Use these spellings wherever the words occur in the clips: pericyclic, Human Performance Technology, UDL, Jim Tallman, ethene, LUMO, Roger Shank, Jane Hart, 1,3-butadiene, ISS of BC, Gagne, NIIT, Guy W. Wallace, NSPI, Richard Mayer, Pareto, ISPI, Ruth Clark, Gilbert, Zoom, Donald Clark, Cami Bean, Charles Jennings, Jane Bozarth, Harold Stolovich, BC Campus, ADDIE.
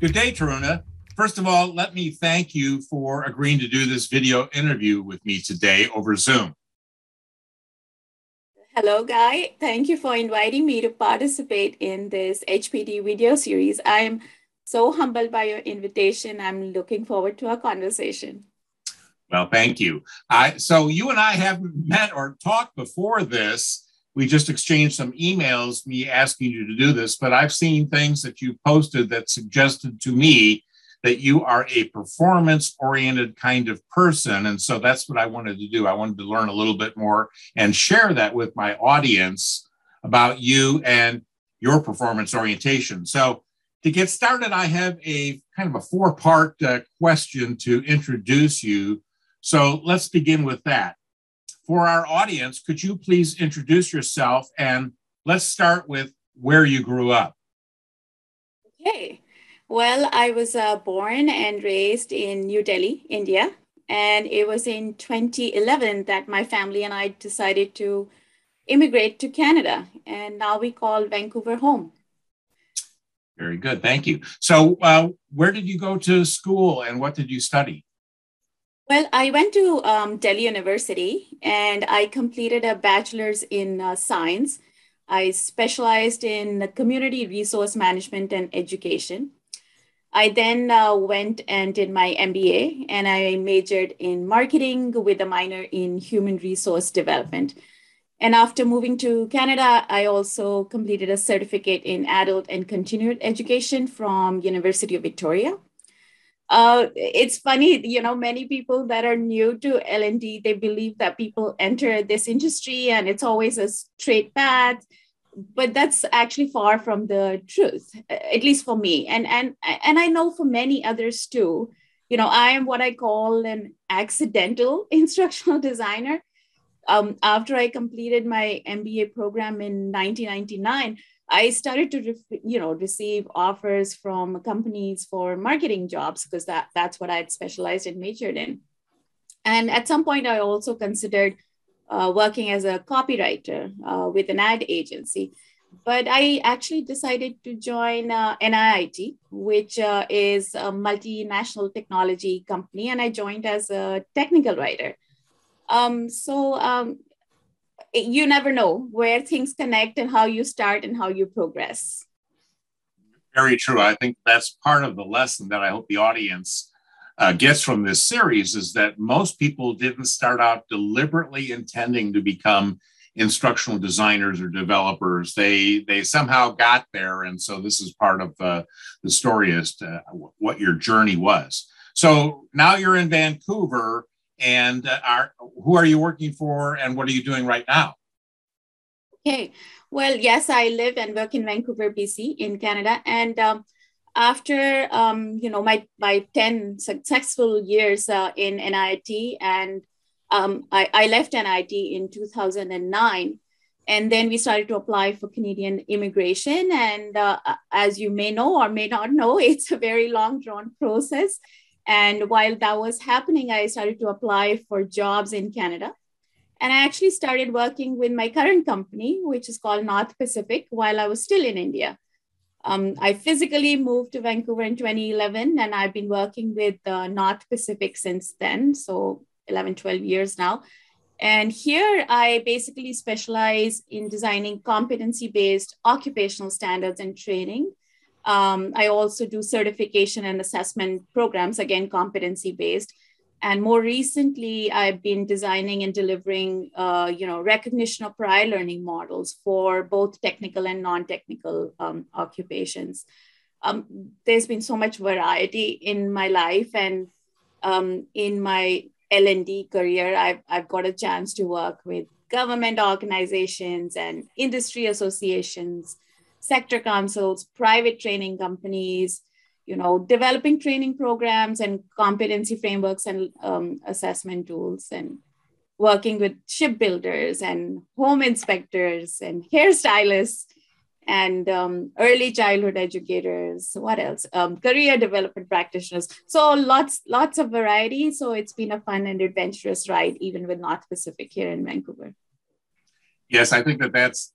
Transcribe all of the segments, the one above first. Good day, Taruna. First of all, let me thank you for agreeing to do this video interview with me today over Zoom. Hello, Guy. Thank you for inviting me to participate in this HPT video series. I'm so humbled by your invitation. I'm looking forward to our conversation. Well, thank you. So you and I haven't met or talked before this. We just exchanged some emails, me asking you to do this, but I've seen things that you posted that suggested to me that you are a performance-oriented kind of person. And so that's what I wanted to do. I wanted to learn a little bit more and share that with my audience about you and your performance orientation. So to get started, I have a kind of a four-part question to introduce you. So let's begin with that. For our audience, could you please introduce yourself, and let's start with where you grew up. Okay. Well, I was born and raised in New Delhi, India, and it was in 2011 that my family and I decided to immigrate to Canada, and now we call Vancouver home. Very good. Thank you. So where did you go to school, and what did you study? Well, I went to Delhi University, and I completed a bachelor's in science. I specialized in community resource management and education. I then went and did my MBA, and I majored in marketing with a minor in human resource development. And after moving to Canada, I also completed a certificate in adult and continued education from University of Victoria. It's funny, you know, many people that are new to L&D, they believe that people enter this industry and it's always a straight path, but that's actually far from the truth, at least for me. And I know for many others too, you know, I am what I call an accidental instructional designer. After I completed my MBA program in 1999, I started to, you know, receive offers from companies for marketing jobs because that's what I had specialized and majored in. And at some point, I also considered working as a copywriter with an ad agency. But I actually decided to join NIIT, which is a multinational technology company, and I joined as a technical writer. You never know where things connect and how you start and how you progress. Very true. I think that's part of the lesson that I hope the audience gets from this series is that most people didn't start out deliberately intending to become instructional designers or developers. They somehow got there. And so this is part of the story as to what your journey was. So now you're in Vancouver. And who are you working for, and what are you doing right now? Okay, well, yes, I live and work in Vancouver, BC, in Canada. And after you know, my 10 successful years in NIIT, and I left NIIT in 2009, and then we started to apply for Canadian immigration. And as you may know or may not know, it's a very long drawn process. And while that was happening, I started to apply for jobs in Canada. And I actually started working with my current company, which is called North Pacific, while I was still in India. I physically moved to Vancouver in 2011, and I've been working with North Pacific since then, so 11, 12 years now. And here I basically specialize in designing competency-based occupational standards and training. I also do certification and assessment programs, again, competency-based. And more recently, I've been designing and delivering, you know, recognition of prior learning models for both technical and non-technical occupations. There's been so much variety in my life, and in my L&D career, I've got a chance to work with government organizations and industry associations, sector councils, private training companies, you know, developing training programs and competency frameworks and assessment tools, and working with shipbuilders and home inspectors and hairstylists and early childhood educators. What else? Career development practitioners. So lots of variety. So it's been a fun and adventurous ride, even with North Pacific here in Vancouver. Yes, I think that's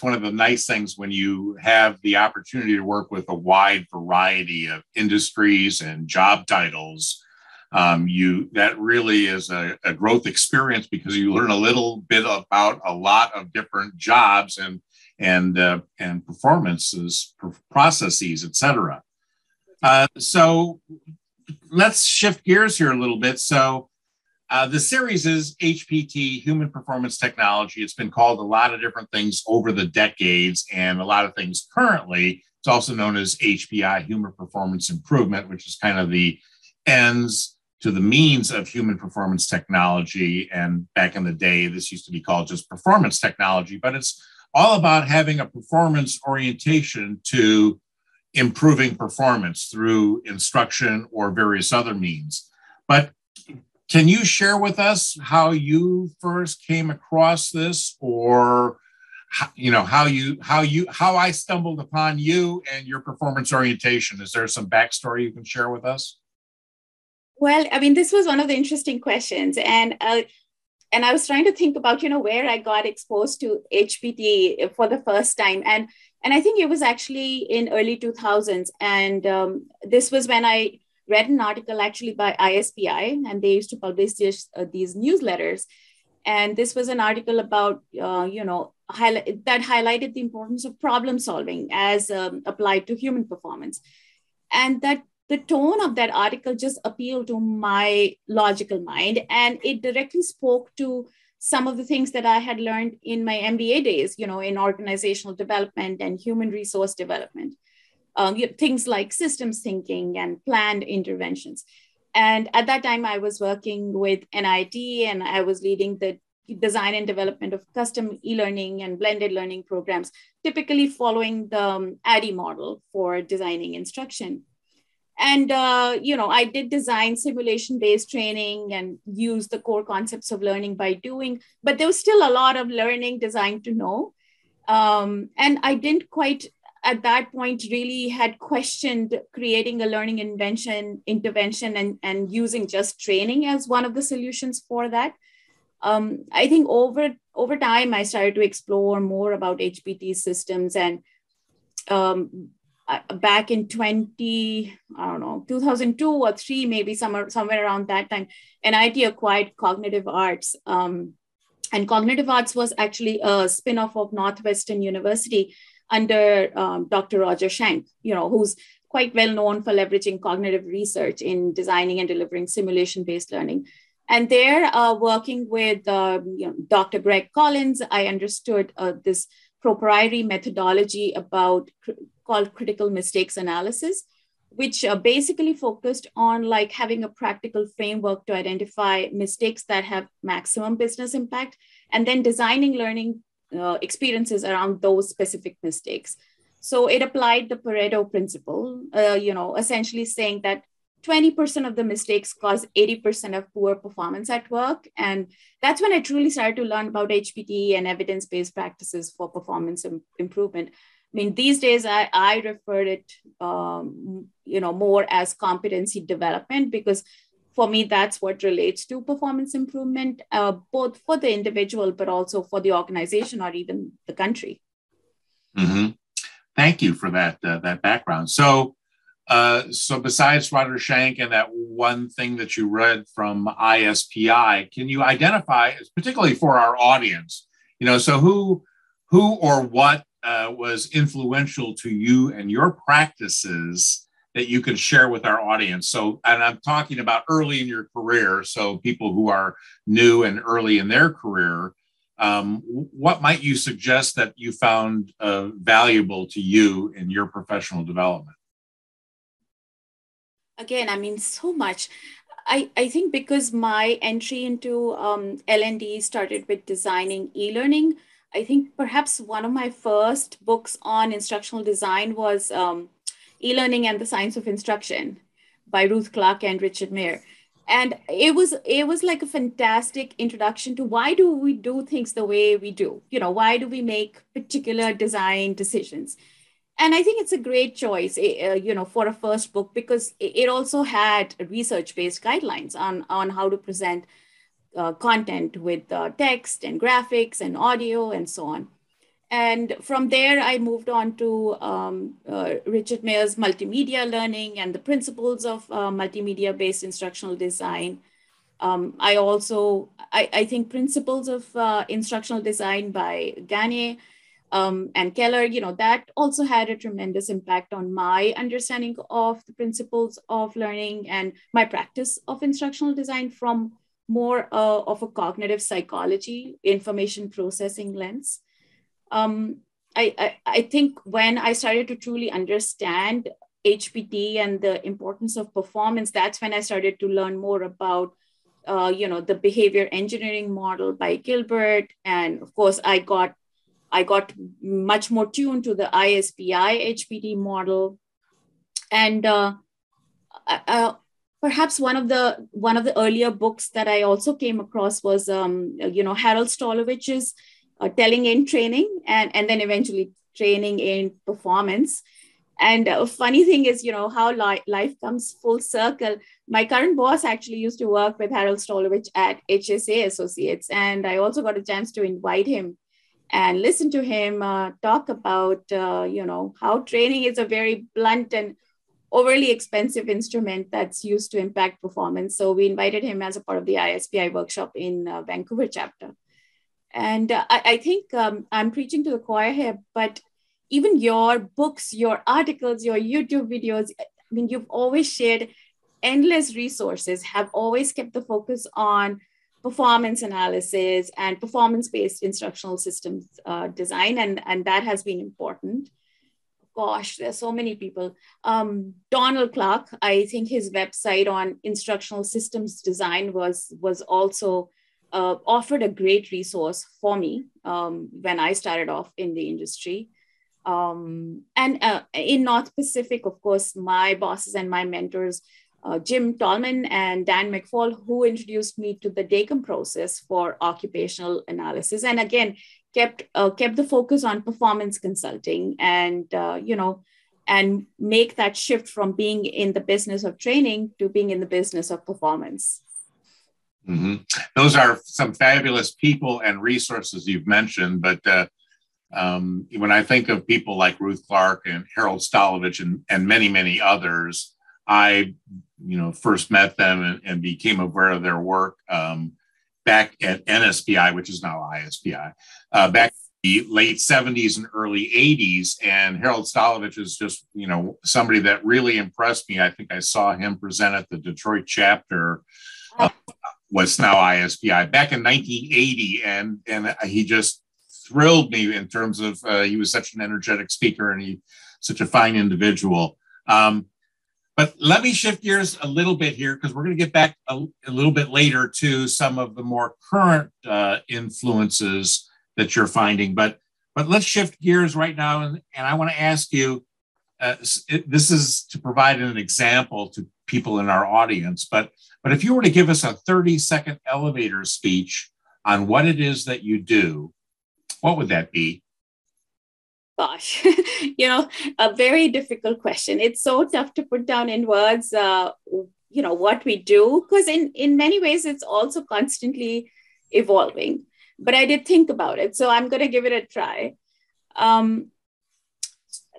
one of the nice things when you have the opportunity to work with a wide variety of industries and job titles. That really is a growth experience, because you learn a little bit about a lot of different jobs and performances, processes, etc. So let's shift gears here a little bit. So the series is HPT, Human Performance Technology. It's been called a lot of different things over the decades and a lot of things currently. It's also known as HPI, Human Performance Improvement, which is kind of the ends to the means of human performance technology. And back in the day, this used to be called just performance technology, but it's all about having a performance orientation to improving performance through instruction or various other means. But can you share with us how you first came across this, or how I stumbled upon you and your performance orientation? Is there some backstory you can share with us? Well, I mean, this was one of the interesting questions, and I was trying to think about, where I got exposed to HPT for the first time, and I think it was actually in early 2000s, and this was when I read an article actually by ISPI, and they used to publish these newsletters. And this was an article about, that highlighted the importance of problem solving as applied to human performance. And that the tone of that article just appealed to my logical mind. And it directly spoke to some of the things that I had learned in my MBA days, in organizational development and human resource development. Things like systems thinking and planned interventions. And at that time, I was working with NIIT, and I was leading the design and development of custom e-learning and blended learning programs, typically following the ADDIE model for designing instruction. And, I did design simulation-based training and use the core concepts of learning by doing, but there was still a lot of learning designed to know. And I didn't quite at that point really had questioned creating a learning intervention and using just training as one of the solutions for that. I think over time, I started to explore more about HPT systems, and back in 2002 or 3, maybe somewhere around that time, NIIT acquired Cognitive Arts. And Cognitive Arts was actually a spin-off of Northwestern University, under Dr. Roger Shank, who's quite well known for leveraging cognitive research in designing and delivering simulation-based learning. And they're working with Dr. Greg Collins. I understood this proprietary methodology called critical mistakes analysis, which basically focused on having a practical framework to identify mistakes that have maximum business impact, and then designing learning experiences around those specific mistakes. So it applied the Pareto principle, essentially saying that 20% of the mistakes cause 80% of poor performance at work. And that's when I truly started to learn about HPT and evidence-based practices for performance improvement. I mean, these days I refer it, more as competency development, because for me, that's what relates to performance improvement, both for the individual, but also for the organization or even the country. Mm-hmm. Thank you for that background. So, so besides Roger Shank and that one thing that you read from ISPI, can you identify, particularly for our audience, so who or what was influential to you and your practices that you can share with our audience? So, and I'm talking about early in your career, so people who are new and early in their career, what might you suggest that you found valuable to you in your professional development? Again, I mean, so much. I think because my entry into L&D started with designing e-learning, I think perhaps one of my first books on instructional design was E-Learning and the Science of Instruction by Ruth Clark and Richard Mayer. And it was like a fantastic introduction to why do we do things the way we do? Why do we make particular design decisions? And I think it's a great choice, for a first book, because it also had research-based guidelines on how to present content with text and graphics and audio and so on. And from there, I moved on to Richard Mayer's multimedia learning and the principles of multimedia-based instructional design. I think principles of instructional design by Gagne and Keller, you know, that also had a tremendous impact on my understanding of the principles of learning and my practice of instructional design from more of a cognitive psychology, information processing lens. I think when I started to truly understand HPT and the importance of performance, that's when I started to learn more about, you know, the behavior engineering model by Gilbert. And of course, I got much more tuned to the ISPI HPT model. And perhaps one of the earlier books that I also came across was, you know, Harold Stolovich's Telling in Training, and then eventually Training in Performance. And a funny thing is, you know, how life comes full circle. My current boss actually used to work with Harold Stolovich at HSA Associates. And I also got a chance to invite him and listen to him talk about, you know, how training is a very blunt and overly expensive instrument that's used to impact performance. So we invited him as a part of the ISPI workshop in Vancouver chapter. And I think I'm preaching to the choir here, but even your books, your articles, your YouTube videos, I mean, you've always shared endless resources, have always kept the focus on performance analysis and performance-based instructional systems design. And that has been important. Gosh, there's so many people. Donald Clark, I think his website on instructional systems design was also offered a great resource for me when I started off in the industry. And in North Pacific, of course, my bosses and my mentors, Jim Tallman and Dan McFall, who introduced me to the Dacum process for occupational analysis. And again, kept the focus on performance consulting and, you know, and make that shift from being in the business of training to being in the business of performance. Mm-hmm. Those are some fabulous people and resources you've mentioned, but when I think of people like Ruth Clark and Harold Stolovich and many, many others, I, you know, first met them and became aware of their work back at NSPI, which is now ISPI, back in the late 70s and early 80s. And Harold Stolovich is just, you know, somebody that really impressed me. I think I saw him present at the Detroit chapter, what's now ISPI, back in 1980, and he just thrilled me in terms of he was such an energetic speaker and he such a fine individual. But let me shift gears a little bit here because we're going to get back a little bit later to some of the more current influences that you're finding. But let's shift gears right now, and I want to ask you. This is to provide an example to people in our audience, but if you were to give us a 30-second elevator speech on what it is that you do, what would that be? Gosh, you know, a very difficult question. It's so tough to put down in words, you know, what we do, because in many ways, it's also constantly evolving. But I did think about it, so I'm going to give it a try.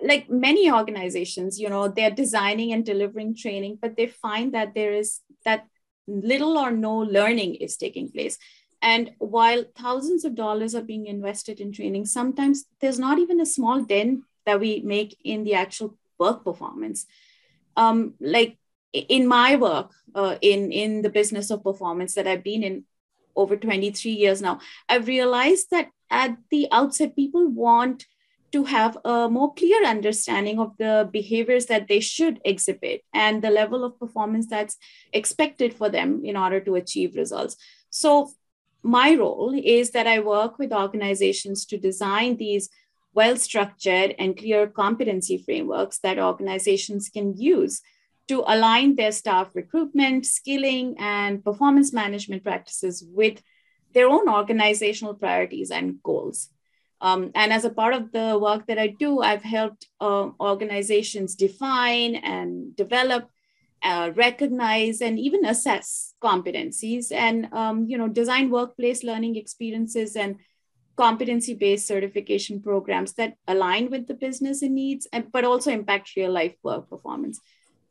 Like many organizations, you know, they're designing and delivering training, but they find that there is that little or no learning is taking place. And while thousands of dollars are being invested in training, sometimes there's not even a small dent that we make in the actual work performance. Like in my work, in the business of performance that I've been in over 23 years now, I've realized that at the outset, people want to have a more clear understanding of the behaviors that they should exhibit and the level of performance that's expected for them in order to achieve results. So my role is that I work with organizations to design these well-structured and clear competency frameworks that organizations can use to align their staff recruitment, skilling, and performance management practices with their own organizational priorities and goals. And as a part of the work that I do, I've helped organizations define and develop recognize and even assess competencies, and design workplace learning experiences and competency-based certification programs that align with the business and needs, but also impact real-life work performance.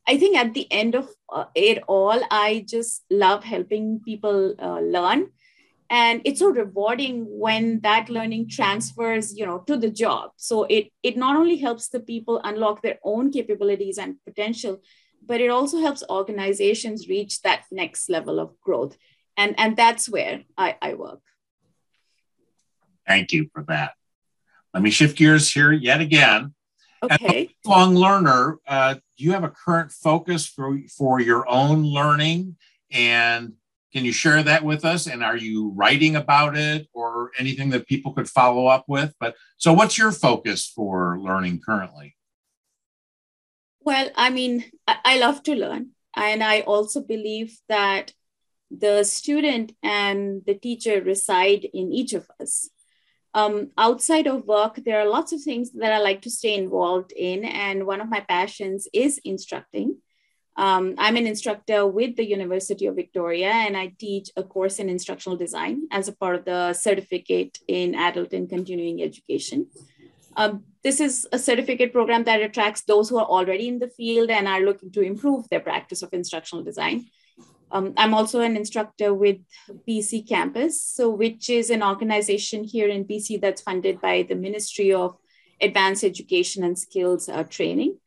I think at the end of it all, I just love helping people learn, and it's so rewarding when that learning transfers, to the job. So it not only helps the people unlock their own capabilities and potential, but it also helps organizations reach that next level of growth. And that's where I work. Thank you for that. Let me shift gears here yet again. Okay. As a lifelong learner, do you have a current focus for your own learning? And can you share that with us? And are you writing about it or anything that people could follow up with? But so what's your focus for learning currently? Well, I mean, I love to learn. And I also believe that the student and the teacher reside in each of us. Outside of work, there are lots of things that I like to stay involved in. And one of my passions is instructing. I'm an instructor with the University of Victoria, and I teach a course in instructional design as a part of the certificate in adult and continuing education. This is a certificate program that attracts those who are already in the field and are looking to improve their practice of instructional design. I'm also an instructor with BC Campus, which is an organization here in BC that's funded by the Ministry of Advanced Education and Skills Training.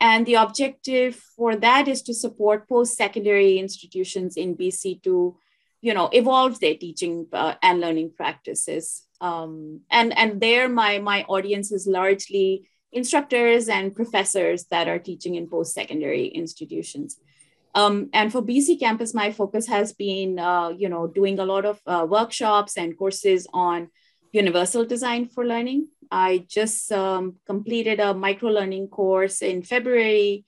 And the objective for that is to support post-secondary institutions in BC to, evolve their teaching and learning practices. And there, my audience is largely instructors and professors that are teaching in post-secondary institutions. And for BC Campus, my focus has been, doing a lot of workshops and courses on universal design for learning. I just completed a micro-learning course in February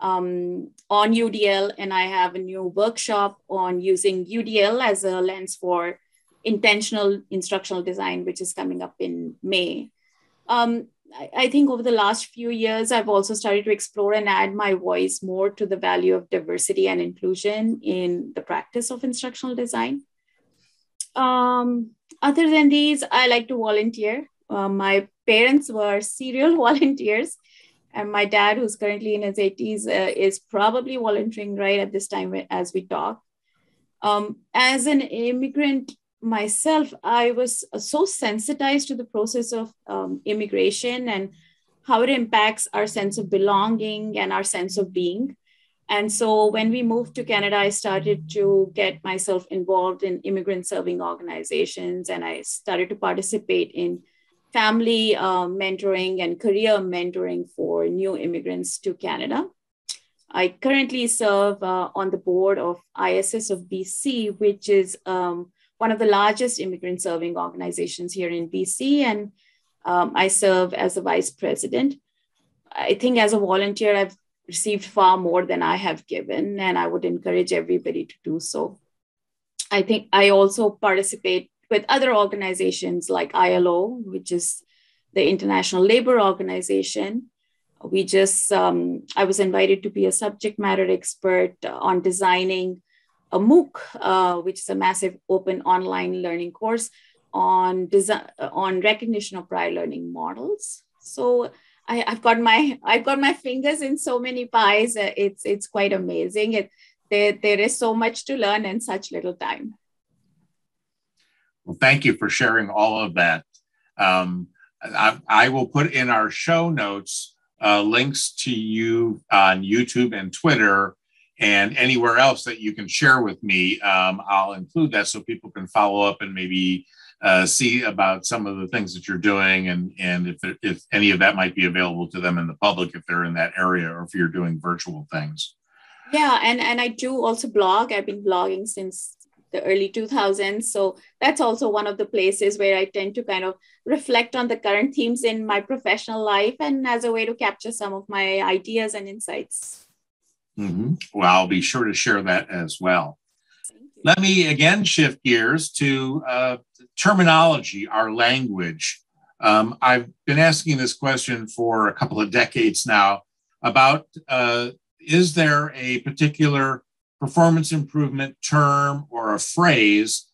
on UDL, and I have a new workshop on using UDL as a lens for intentional instructional design, which is coming up in May. I think over the last few years, I've also started to explore and add my voice more to the value of diversity and inclusion in the practice of instructional design. Other than these, I like to volunteer. My parents were serial volunteers, and my dad, who's currently in his 80s, is probably volunteering right at this time as we talk. As an immigrant myself, I was so sensitized to the process of immigration and how it impacts our sense of belonging and our sense of being. And so when we moved to Canada, I started to get myself involved in immigrant serving organizations, and I started to participate in family mentoring and career mentoring for new immigrants to Canada. I currently serve on the board of ISS of BC, which is one of the largest immigrant serving organizations here in BC. And I serve as a vice president. I think as a volunteer, I've received far more than I have given, and I would encourage everybody to do so. I think I also participate with other organizations like ILO, which is the International Labor Organization. We just, I was invited to be a subject matter expert on designing a MOOC, which is a massive open online learning course on design, on recognition of prior learning models. So I've got my fingers in so many pies. It's quite amazing. There is so much to learn in such little time. Well, thank you for sharing all of that. I will put in our show notes links to you on YouTube and Twitter and anywhere else that you can share with me. I'll include that so people can follow up and maybe see about some of the things that you're doing, and if any of that might be available to them in the public if they're in that area or if you're doing virtual things. Yeah, and I do also blog. I've been blogging since the early 2000s. So that's also one of the places where I tend to kind of reflect on the current themes in my professional life and as a way to capture some of my ideas and insights. Mm-hmm. Well, I'll be sure to share that as well. Let me again shift gears to terminology, our language. I've been asking this question for a couple of decades now about is there a particular performance improvement term or a phrase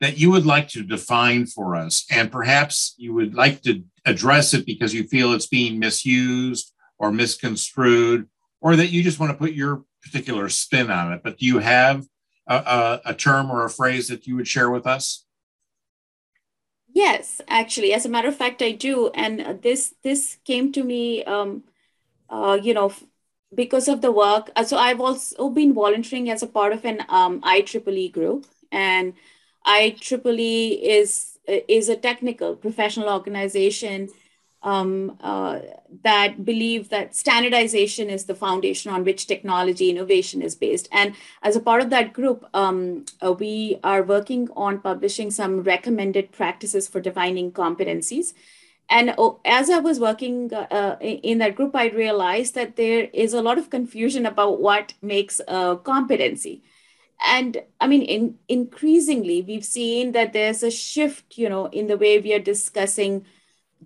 that you would like to define for us? And perhaps you would like to address it because you feel it's being misused or misconstrued, or that you just want to put your particular spin on it. But do you have a term or a phrase that you would share with us? Yes, actually, as a matter of fact, I do. And this came to me, because of the work. So I've also been volunteering as a part of an IEEE group. And IEEE is a technical professional organization that believe that standardization is the foundation on which technology innovation is based. And as a part of that group, we are working on publishing some recommended practices for defining competencies. And as I was working in that group, I realized that there is a lot of confusion about what makes a competency. And I mean, increasingly, we've seen that there's a shift, in the way we are discussing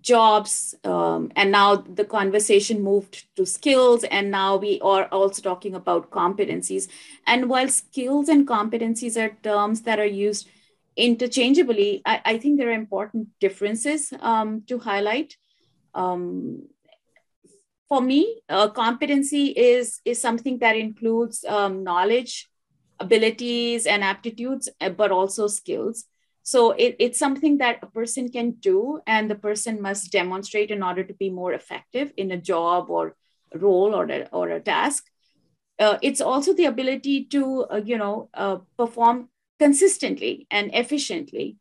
jobs, and now the conversation moved to skills, and now we are also talking about competencies. And while skills and competencies are terms that are used interchangeably, I think there are important differences to highlight. For me, competency is something that includes knowledge, abilities, and aptitudes, but also skills. So it's something that a person can do, and the person must demonstrate in order to be more effective in a job or role or a task. It's also the ability to, perform consistently and efficiently.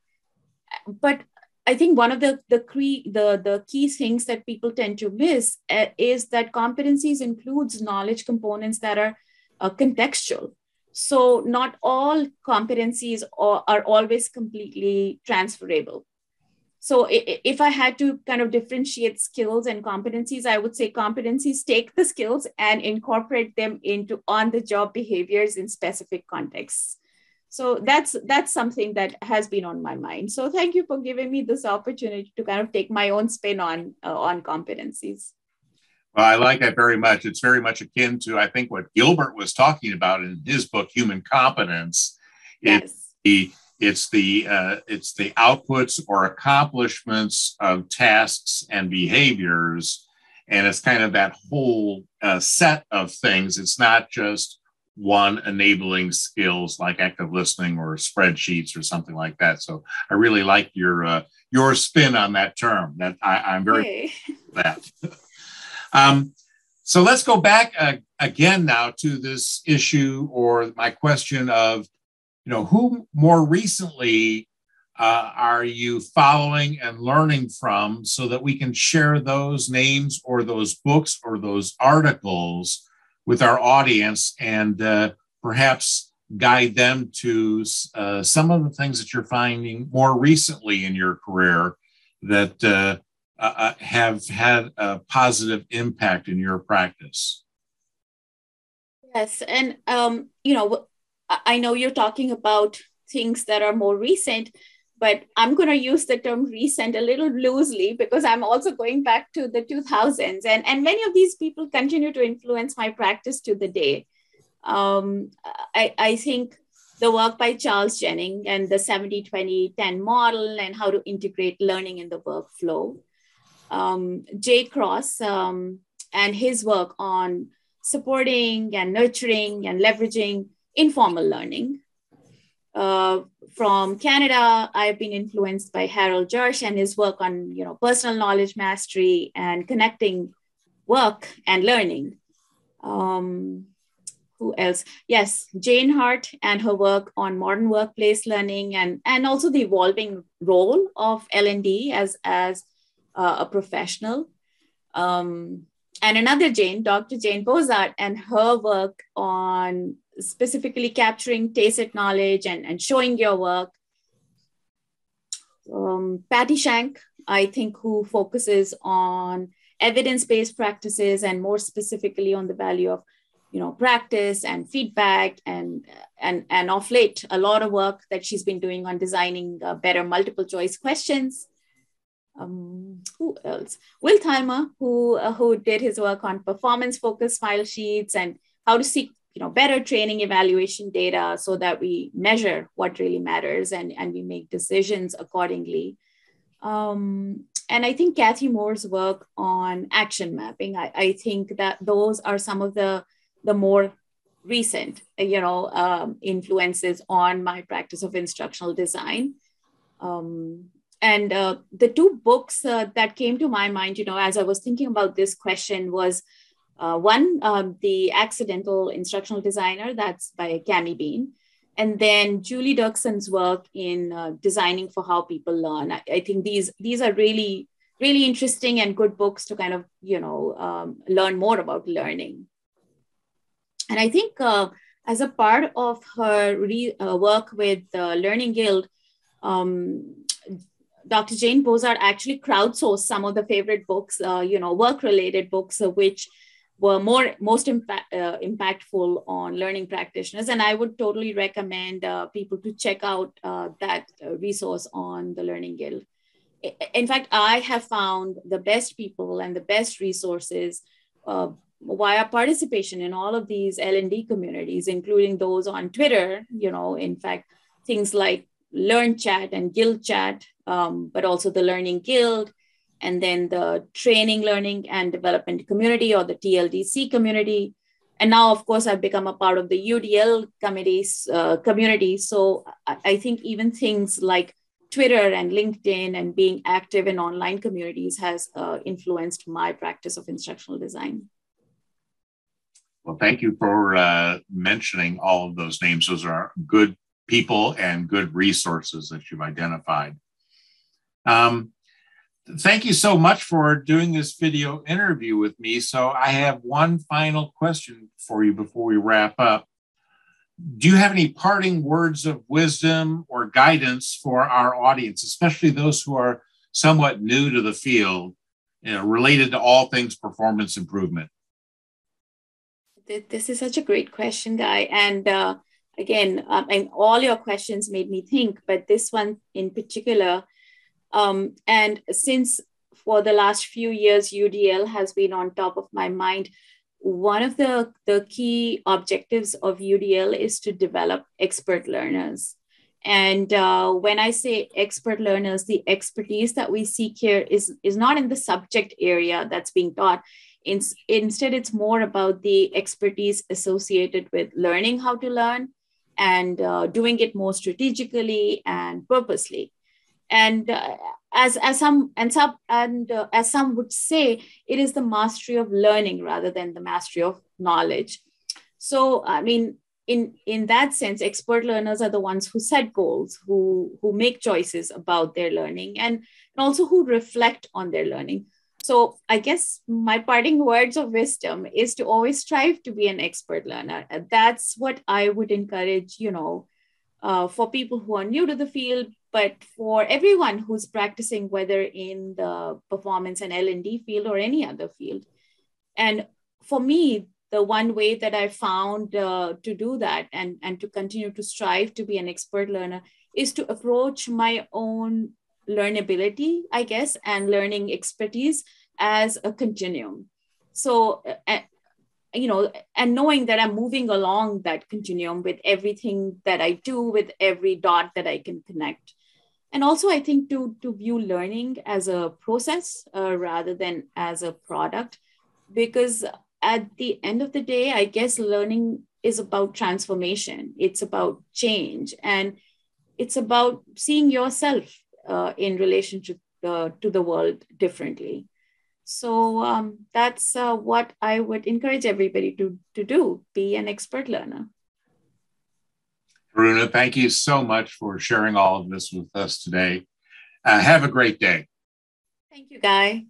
But I think one of the key things that people tend to miss is that competencies includes knowledge components that are contextual. So not all competencies are always completely transferable. So if I had to kind of differentiate skills and competencies, I would say competencies take the skills and incorporate them into on-the-job behaviors in specific contexts. So that's something that has been on my mind. So thank you for giving me this opportunity to kind of take my own spin on competencies. Well, I like that very much. It's very much akin to, I think, what Gilbert was talking about in his book, Human Competence. Yes. It's the outputs or accomplishments of tasks and behaviors. And it's kind of that whole set of things. It's not just one enabling skills like active listening or spreadsheets or something like that. So I really like your spin on that term. That I'm very that. So let's go back again now to this issue, or my question of, who more recently are you following and learning from, so that we can share those names or those books or those articles with our audience, and perhaps guide them to some of the things that you're finding more recently in your career that have had a positive impact in your practice. Yes, and I know you're talking about things that are more recent, but I'm going to use the term recent a little loosely, because I'm also going back to the 2000s, and many of these people continue to influence my practice to the day. I think the work by Charles Jennings and the 70-20-10 model and how to integrate learning in the workflow. Jay Cross and his work on supporting and nurturing and leveraging informal learning. From Canada, I've been influenced by Harold Stolovich and his work on personal knowledge mastery and connecting work and learning. Who else? Yes, Jane Hart and her work on modern workplace learning, and also the evolving role of L&D as a professional, and another Jane, Dr. Jane Bozarth, and her work on specifically capturing tacit knowledge and showing your work. Patty Shank, I think, who focuses on evidence-based practices and more specifically on the value of practice and feedback, and of late, a lot of work that she's been doing on designing better multiple choice questions. Who else? Will Tallman, who did his work on performance-focused file sheets and how to seek, you know, better training evaluation data so that we measure what really matters and we make decisions accordingly. And I think Kathy Moore's work on action mapping, I think that those are some of the more recent, you know, influences on my practice of instructional design. And the two books that came to my mind, you know, as I was thinking about this question was one, The Accidental Instructional Designer, that's by Cami Bean. And then Julie Dirksen's work in Designing for How People Learn. I think these are really, really interesting and good books to kind of, you know, learn more about learning. And I think as a part of her work with the Learning Guild, Dr. Jane Bozarth actually crowdsourced some of the favorite books, you know, work-related books, which were most impactful on learning practitioners. And I would totally recommend people to check out that resource on the Learning Guild. In fact, I have found the best people and the best resources via participation in all of these L&D communities, including those on Twitter, you know, in fact, things like Learn Chat and Guild Chat, but also the Learning Guild, and then the Training, Learning and Development Community or the TLDC community. And now, of course, I've become a part of the UDL committees community. So I think even things like Twitter and LinkedIn and being active in online communities has influenced my practice of instructional design. Well, thank you for mentioning all of those names. Those are good people and good resources that you've identified. Thank you so much for doing this video interview with me. So I have one final question for you before we wrap up. Do you have any parting words of wisdom or guidance for our audience, especially those who are somewhat new to the field, you know, related to all things performance improvement? This is such a great question, Guy. And again, and all your questions made me think, but this one in particular, and since for the last few years, UDL has been on top of my mind, one of the key objectives of UDL is to develop expert learners. And when I say expert learners, the expertise that we seek here is not in the subject area that's being taught. Instead, it's more about the expertise associated with learning how to learn and doing it more strategically and purposely. And as some would say, it is the mastery of learning rather than the mastery of knowledge. So, I mean, in that sense, expert learners are the ones who set goals, who make choices about their learning, and also who reflect on their learning. So I guess my parting words of wisdom is to always strive to be an expert learner. That's what I would encourage, you know, for people who are new to the field, but for everyone who's practicing, whether in the performance and L&D field or any other field. And for me, the one way that I found to do that and to continue to strive to be an expert learner is to approach my own learnability, I guess, and learning expertise as a continuum. So, you know, and knowing that I'm moving along that continuum with everything that I do, with every dot that I can connect. And also, I think to view learning as a process rather than as a product, because at the end of the day, I guess learning is about transformation. It's about change, and it's about seeing yourself in relationship to the world differently. So that's what I would encourage everybody to do, be an expert learner. Taruna, thank you so much for sharing all of this with us today. Have a great day. Thank you, Guy.